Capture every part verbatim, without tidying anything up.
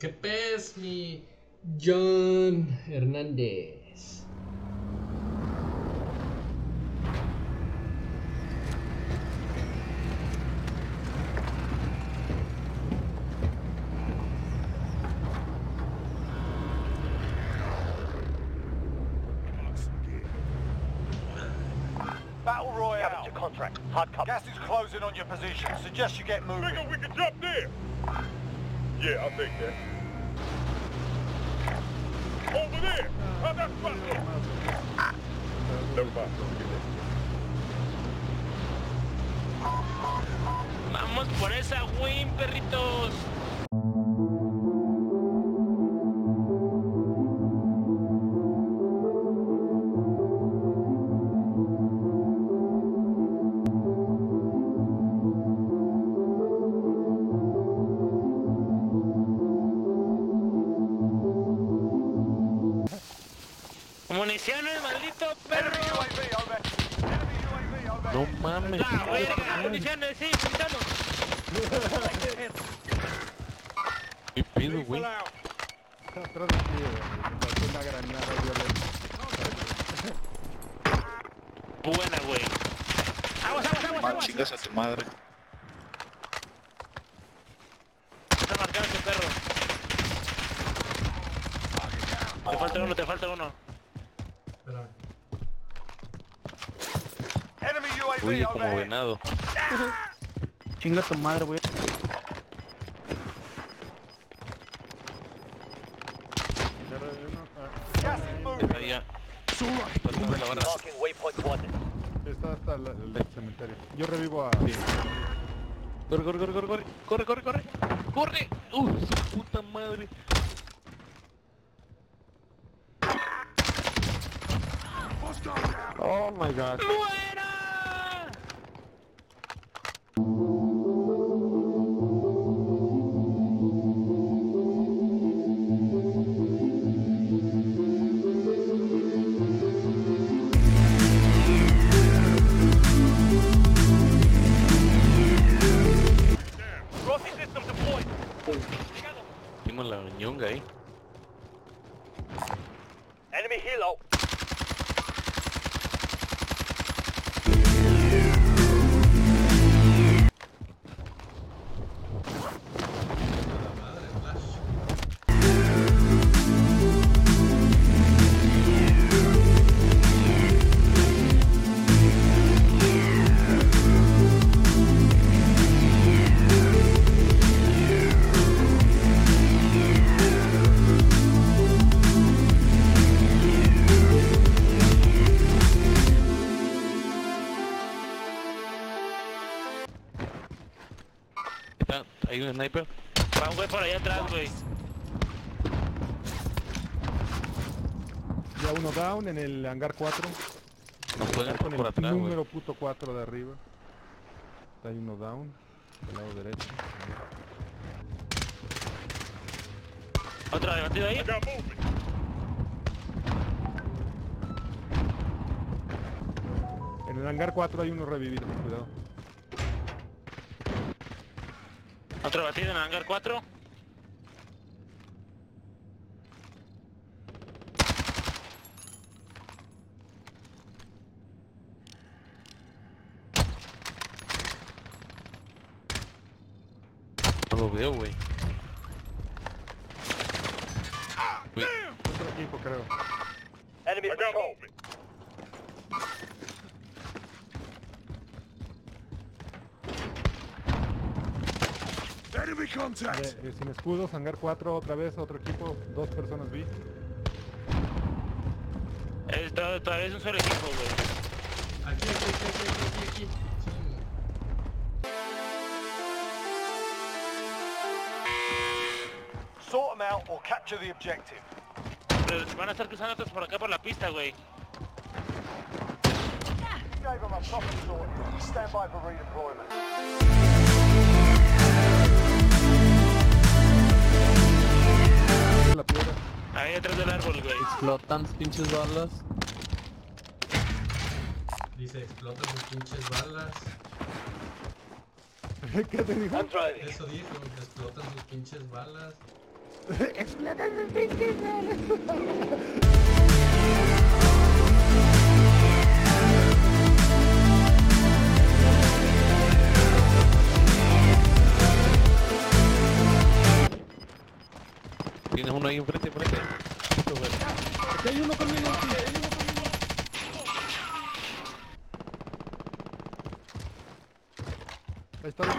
¿Qué pez, mi John Hernández? Battle Royale. Your contract. Hard copy. Gas is closing on your position. Suggest you get moving. Nigga, we can jump there. Yeah, I'll take that. Over there! How's that spot look? Never mind. Vamos por esa win, perritos. ¡Municiones, maldito perro! ¡No mames! ¡La verga! ¡Municiones, sí! ¡Quitamos! ¡Qué pedo, güey! Está atrás de ti, güey. Una granada violenta. Buena, güey. ¡Aguas, aguas, aguas! ¡Más chingas a tu madre! Está marcado ese perro. Te falta uno, te falta uno. Uy, como venado. Chinga tu madre, güey. Está allá. Pasando la barra. Está hasta la, el cementerio. Yo revivo a... Sí. Corre, corre, corre, corre, corre, corre, corre, corre. Uy, su puta madre. Oh my god. ¡Muera! Dimos la ñonga ahí. Enemy helo. Hay un sniper. Va un güey por allá atrás, güey. Ya uno down en el hangar cuatro. No pueden con por el atrás, número wey. Puto cuatro de arriba. Hay uno down del lado derecho. Otro debatido ahí. En el hangar cuatro hay uno revivido, cuidado. Otro batido en el hangar cuatro. No lo veo, güey. Otro equipo, creo. Enemy control. De, sin escudos, hangar cuatro otra vez, otro equipo, dos personas vi. Otra vez un solo equipo, güey. Aquí, aquí, aquí, aquí, aquí. Sort them out or capture the objective. Pero van a estar cruzando otros por acá por la pista, güey. Gave them a proper sort. Stand by for redeployment. Ahí detrás del árbol, güey. Explotan sus pinches balas. Dice, explotan sus pinches balas. ¿Qué te dijo? Eso dijo, que explotan sus pinches balas. Tienes uno ahí enfrente, enfrente. Aquí hay uno conmigo, aquí hay uno conmigo. Ahí está el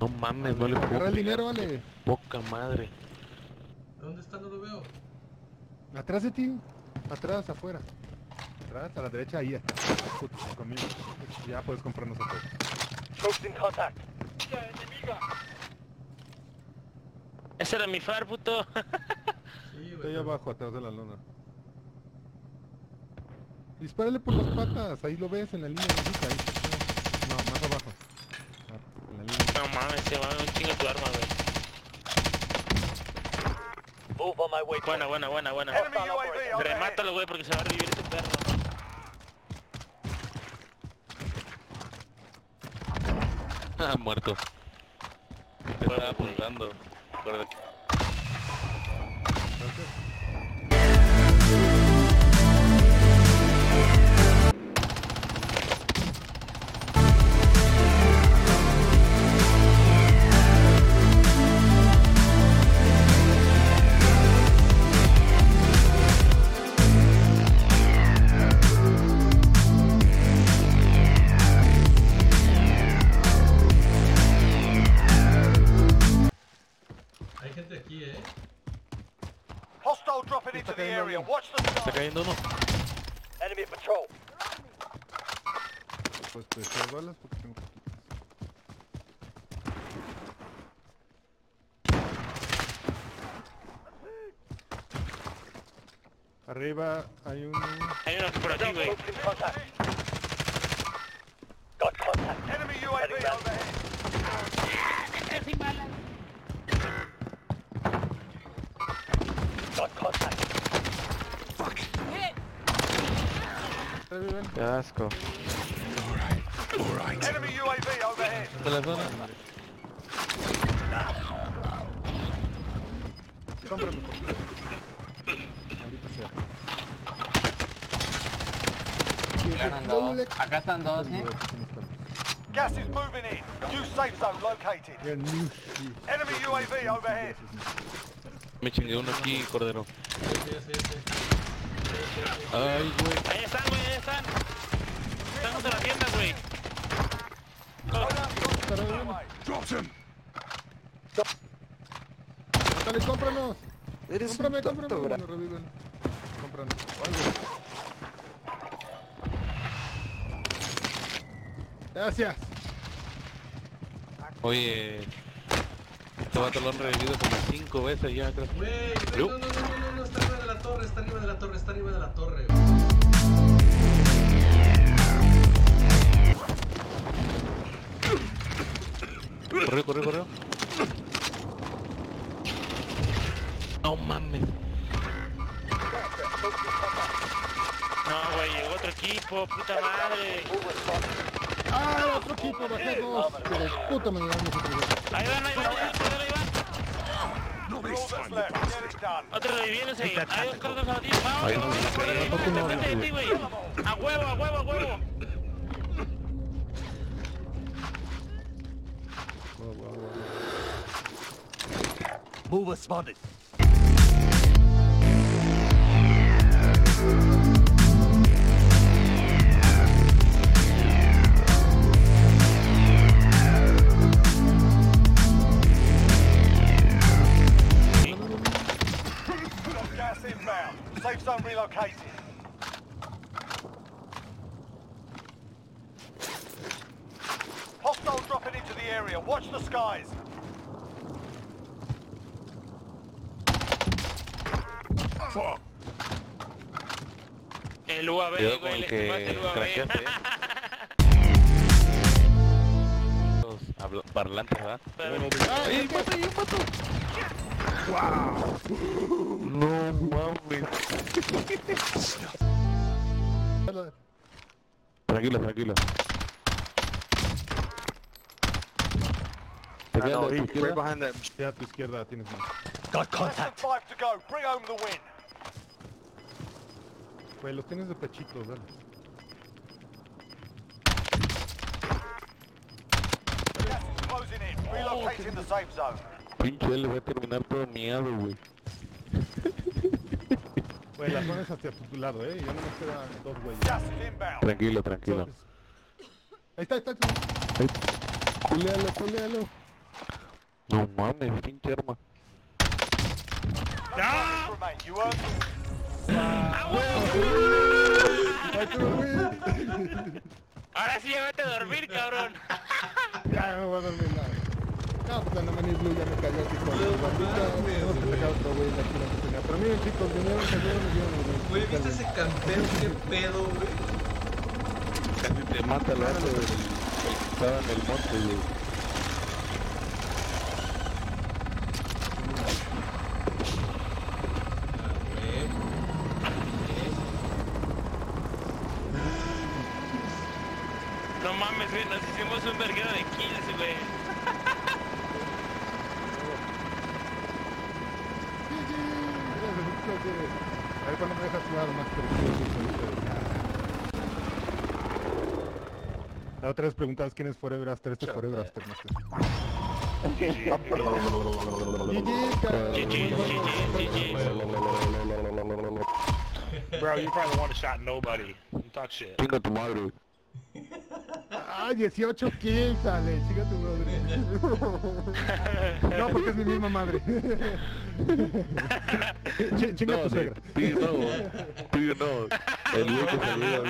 No mames, no le puedo. Agarra el dinero, vale. Poca madre. ¿Dónde está? No lo veo. Atrás de ti. Atrás, afuera. Atrás, a la derecha, ahí. Puto, conmigo. Ya puedes comprarnos a todos. Troops in contact. ¡Mira, enemiga! Ese era mi far, puto. Sí, ahí abajo, atrás de la lona. Dispárale por las patas. Ahí lo ves en la línea. Ahí. No, más abajo. No mames, se va un chingo tu arma, güey. Buena, buena, buena, buena. Remátalo, güey, porque se va a revivir ese perro. Ah, muerto. Te estaba apuntando. Acuérdate. Está cayendo uno. Enemy patrol. Pues te echas balas porque tengo poquitas. Arriba hay uno. Hay uno por aquí, güey. Got contact. Enemy U A V overhead. Sin balas. Got contact. Qué asco. Enemy U A V overhead. De la zona. Cómprame. Acá están dos, ¿eh? Gas is moving in. New safe zone located. Enemy U A V overhead. Me chingué uno aquí, cordero. Sí, sí, sí. Ay, güey. Ahí están, güey, ahí están. Estamos en la tienda, güey. Dale, cómpranos. Eres cómprame, un tonto, cómprame. Bueno, revívenlo. Cómpranos. Gracias. Oye, este vato lo han revivido como cinco veces ya. Güey, no, no, no, no, no, está arriba de la torre, está arriba de la torre, está arriba de la torre. Correo, correo, correo. No mames. No, güey, llegó otro equipo, puta madre. Ah, otro equipo, bajé dos. Pero puta madre, ahí van, ahí van, ahí van, ahí van. Otro reviviendo, se hay dos cartas a ti. Vamos, vamos, vamos. A huevo, a huevo, a huevo. Mover spotted. Safe zone relocated. area. Watch the skies. Fuck. El U A V, el U A V. Los parlantes, ¿verdad? ¡Ay, un pato, un pato! ¡Wow! ¡No mames! Tranquilo, tranquilo. Te quedas a tu izquierda. Te a tu izquierda, tienes más. Got contact. Five to go. Bring home the win. Pues los tienes de pechitos, dale. Relocating the safe zone. Pinche L va a terminar todo miado, güey. Güey, la zona es hacia tu lado, eh. Ya no nos quedan dos güeyes. Tranquilo, tranquilo. Ahí está, ahí está, ahí está. Culealo, culealo. No mames, pinche arma. ¡Ya! ¡Ah, güey! Ahora sí, llévate a dormir, cabrón. Ya no voy a dormir nada. No, pues la mani blue ya me cayó así con la bandita. Tenemos que sacar otro güey de aquí donde tenía. Pero miren chicos, vinieron, salieron y dieron los güey. Güey, ¿viste ese campeón? ¿Qué pedo, güey? Casi te mata el rato, güey. Estaba en el monte, güey. No mames, güey, nos hicimos un verguero de kills, güey. A ver cuando me dejas jugar más precioso. La otra vez preguntabas quién es Forever After, este es Forever After. Bro, you probably want to shot nobody. You talk shit. Chinga tu madre. Ah, dieciocho kills, sale, chinga tu madre. No, porque es mi misma madre. Ch chinga no, tu suegra. Sí, no, sí, no. El día que salió.